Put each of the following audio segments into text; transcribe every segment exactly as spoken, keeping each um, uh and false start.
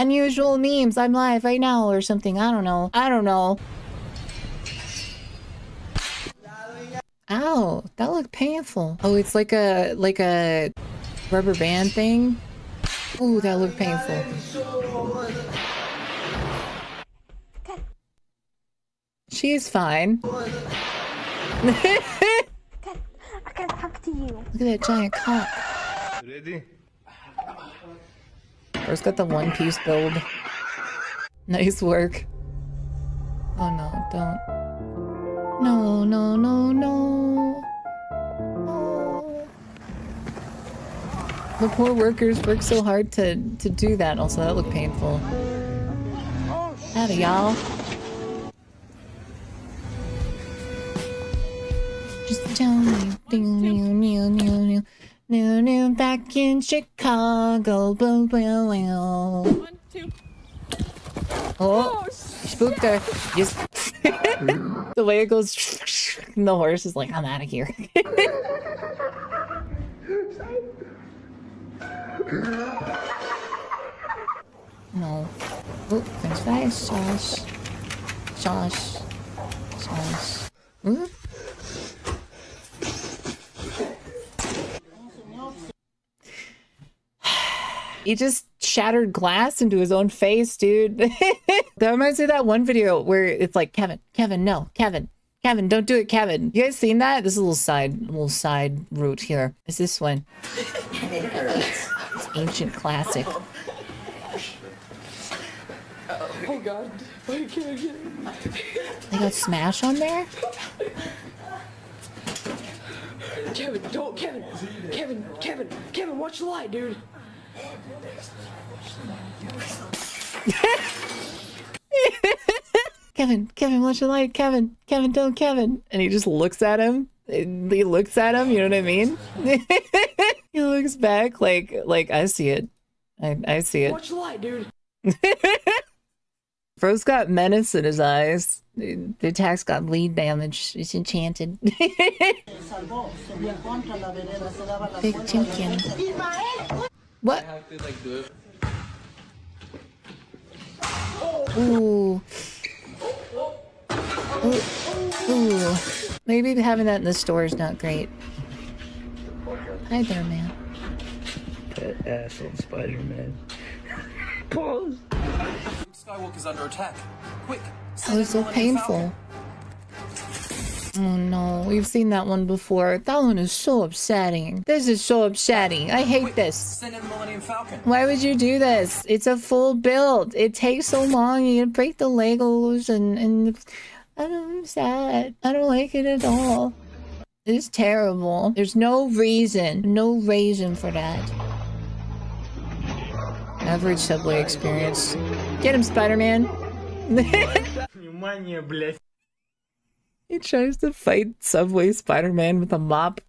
Unusual memes, I'm live right now or something. I don't know. I don't know. Ow, that looked painful. Oh, it's like a like a rubber band thing. Ooh, that looked painful. She's fine. I can talk to you. Look at that giant cock. Ready? First got the One Piece build. Nice work. Oh no, don't. No, no, no, no. No. The poor workers work so hard to, to do that. Also, that looked painful. Howdy, y'all. Just tell me. Ding, ding, ding, ding, ding. New, new, back in Chicago. Boo, boo, boo. One, two. Oh, oh spooked her. Yes. The way it goes, and the horse is like, I'm out of here. No. Oh, french fries, sauce. Sauce. Sauce. Ooh. He just shattered glass into his own face, dude. That reminds me of that one video where it's like, Kevin, Kevin, no, Kevin, Kevin, don't do it, Kevin. You guys seen that? This is a little side, little side route here. It's this one. It's, it's ancient classic. Oh, oh God. Why can't I get it? They got Smash on there? Kevin, don't, Kevin, Kevin, Kevin, Kevin, watch the light, dude. Kevin, Kevin, watch the light, Kevin, Kevin, don't, Kevin. And he just looks at him. He looks at him, you know what I mean? He looks back like, like, I see it. I, I see it. Watch the light, dude. Bro's got menace in his eyes. The attack's got bleed damage. It's enchanted. Big chicken. What? Ooh. Ooh. Ooh. Maybe having that in the store is not great. Hi there, man. Put ass on Spider-Man. Pause. Skywalker's under attack. Quick. That was so painful. Oh no, we've seen that one before. That one is so upsetting. This is so upsetting. I hate this. Send in Millennium Falcon. Why would you do this? It's a full build. It takes so long. You break the Legos and and I'm sad. I don't like it at all. It's terrible. There's no reason. No reason for that. Average subway experience. Get him, Spider-Man. He tries to fight Subway Spider-Man with a mop.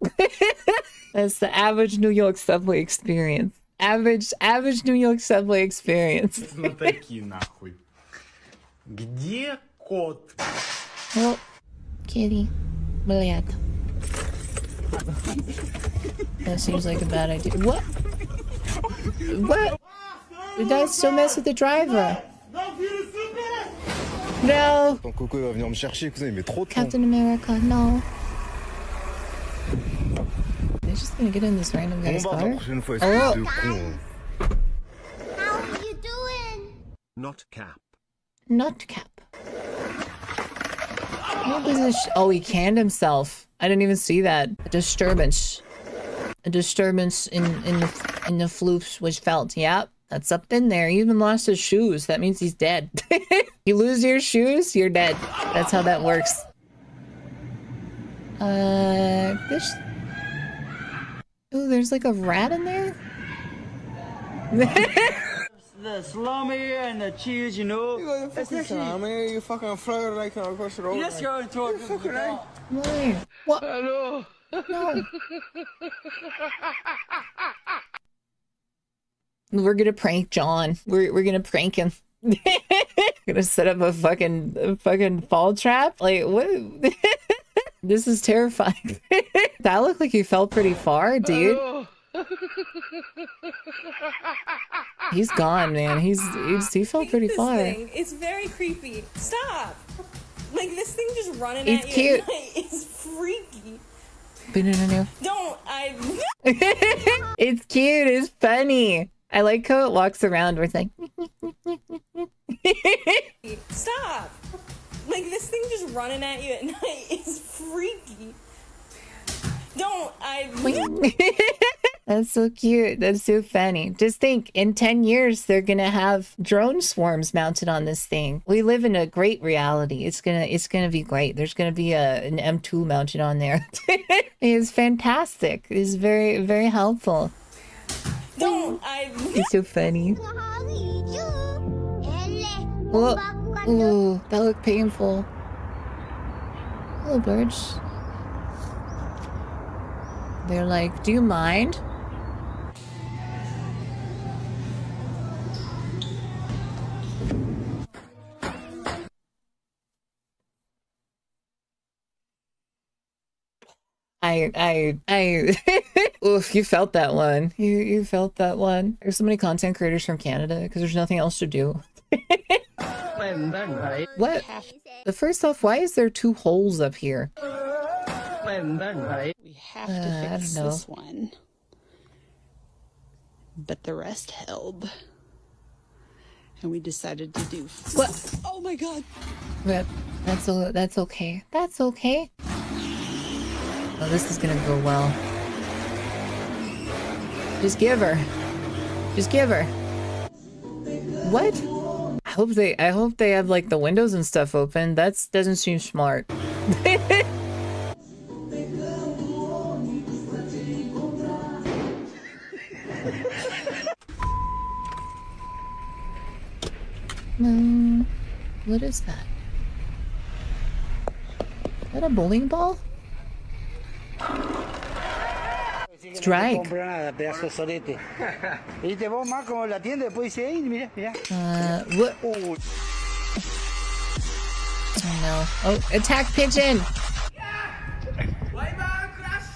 That's the average New York subway experience. Average, average New York subway experience. Oh, kitty. That seems like a bad idea. What? What? You guys still mess with the driver. No. Captain America, no. They're just gonna get in this random guy's car. Oh. How are you doing? Not cap. Not cap. What is this? Oh, he canned himself. I didn't even see that. A disturbance. A disturbance in in the in the floops was felt. Yep. That's up in there. He even lost his shoes. That means he's dead. You lose your shoes, you're dead. That's how that works. Uh, there's... Ooh, there's like a rat in there? The salami and the cheese, you know. You got the fucking actually... salami, you fucking fry it like across the road. Yes, you're in trouble. Why? What? Hello. No. We're gonna prank John. We're we're gonna prank him. Gonna set up a fucking a fucking fall trap. Like what? This is terrifying. That looked like he fell pretty far, dude. He's gone, man. He's, he's he fell pretty far. Thing. It's very creepy. Stop! Like this thing just running it's at you. It's cute. It's freaky. Don't I? It's cute. It's funny. I like how it walks around. We're like, stop! Like this thing just running at you at night is freaky. Don't I? That's so cute. That's so funny. Just think, in ten years, they're gonna have drone swarms mounted on this thing. We live in a great reality. It's gonna, it's gonna be great. There's gonna be a an M two mounted on there. It is fantastic. It is very, very helpful. Don't I? It's so funny. Whoa. Ooh, that looked painful. Hello, birds. They're like, do you mind? I, I, I, oof, you felt that one. You, you felt that one. There's so many content creators from Canada because there's nothing else to do. What? But first off, why is there two holes up here? We have to uh, fix this one, but the rest held, and we decided to do. What? Oh my God! Rip. That's that's okay. That's okay. Oh, this is gonna go well. Just give her. Just give her. What? I hope they. I hope they have like the windows and stuff open. That doesn't seem smart. Um, what is that? Is that a bowling ball? Strike. Uh, what? Oh no. Oh, attack pigeon!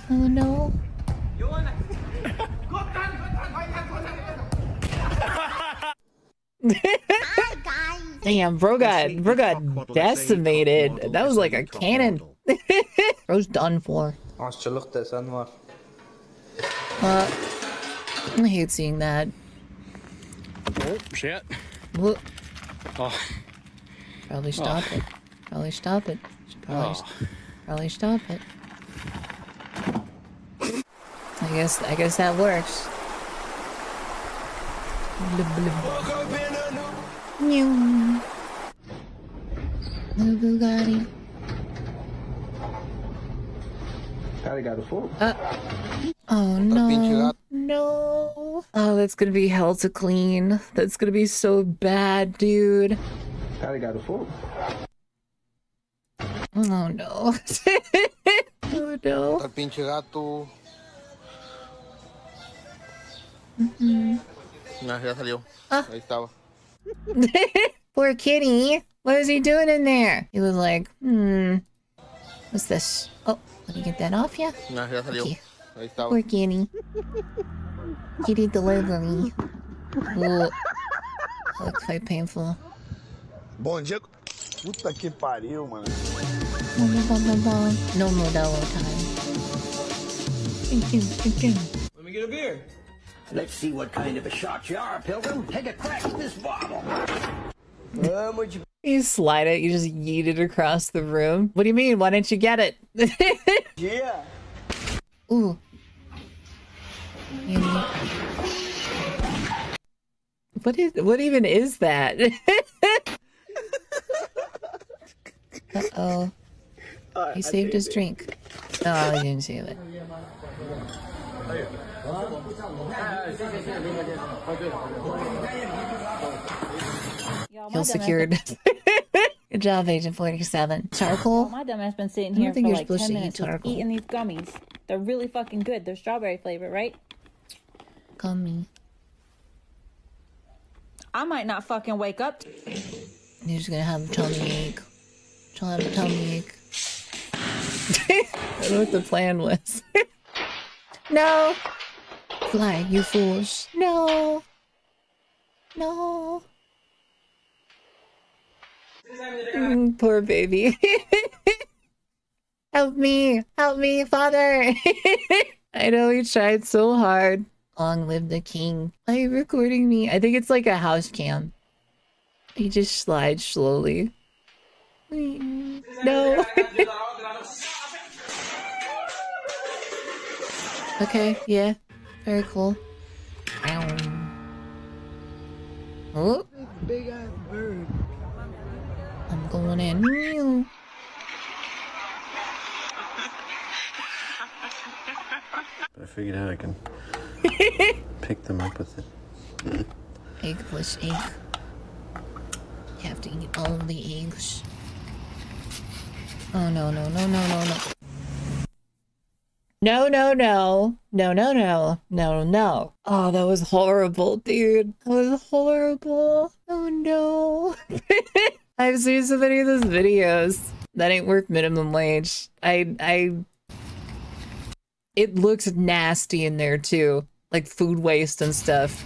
Oh no. Damn, bro got, bro got decimated. That was like a cannon. Bro's done for. Uh, I hate seeing that. Oh, shit. Look. Oh. Probably stop oh. it. Probably stop it. Probably, oh. probably stop it. I guess, I guess that works. New Bugatti. Uh, oh no, no! Oh, that's gonna be hell to clean. That's gonna be so bad, dude. Oh no! Oh no! Mm-hmm. Ah. Poor kitty. What is he doing in there? He was like, hmm. What's this? Oh, let me get that off ya. Okay. Poor kitty. Kitty delivery. Ooh. That looks quite painful. Bom dia. Puta que pariu, mano. No Modelo time. Let me get a beer. Let's see what kind of a shot you are, Pilgrim. Take a crack at this bottle. Um, you... you slide it. You just yeet it across the room. What do you mean? Why didn't you get it? Yeah. Ooh. What is? What even is that? uh oh. He saved his drink. Oh, he didn't save it. Kill secured. Good job, Agent forty-seven. Charcoal? My dumb ass been sitting here for like ten minutes eating these gummies. They're really fucking good. They're strawberry flavor, right? Gummy. I might not fucking wake up. You're just gonna have a tummy ache. She'll have a tummy ache. I don't know what the plan was. No! fly, you fools. No. No. Mm, poor baby. Help me. Help me, father. I know he tried so hard. Long live the king. Are you recording me? I think it's like a house cam. He just slides slowly. No. Okay, yeah. Very cool. Oh. Big ass bird. I'm going in. I figured out I can pick them up with it. Egg plus egg. You have to eat all the eggs. Oh no no no no no no. No no no. No no no. No no. Oh, that was horrible, dude. That was horrible. Oh no. I've seen so many of those videos. That ain't worth minimum wage. I I It looks nasty in there too. Like food waste and stuff.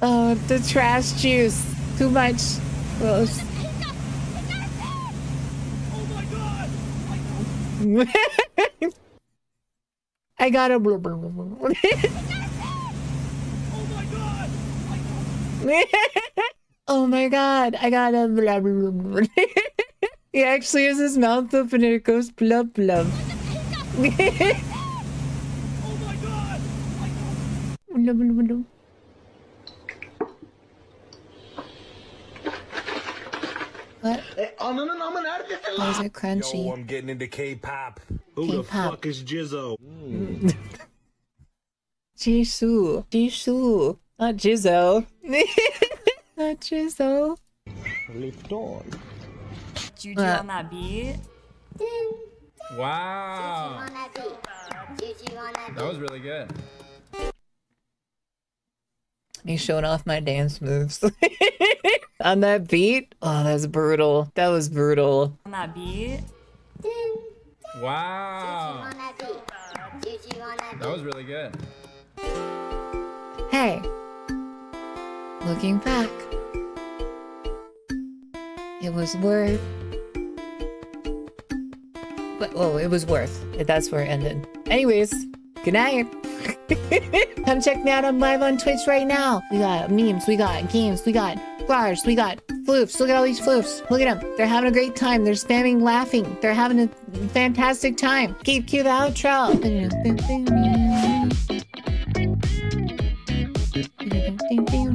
Oh, the trash juice. Too much. Gross. Oh my god! I got a blub. Oh my god! Oh my god! I got a blub. He actually has his mouth open and it goes blub blub. Oh my god! Blub blub blub. What? Why is it crunchy? Yo, I'm getting into K-pop. Who the fuck is Jisoo? Mm. Jisoo. Jisoo. Not Jizzo. Not Jizzo. Lift on. Juju on that beat. Wow. That was really good. Me showing off my dance moves. On that beat? Oh, that's brutal. That was brutal. On that beat? Wow. That was really good. Hey. Looking back. It was worth... But, oh, it was worth. That's where it ended. Anyways, good night. Come check me out. I'm live on Twitch right now. We got memes. We got games. We got... We got floofs. Look at all these floofs. Look at them. They're having a great time. They're spamming laughing. They're having a fantastic time. Keep cue the outro.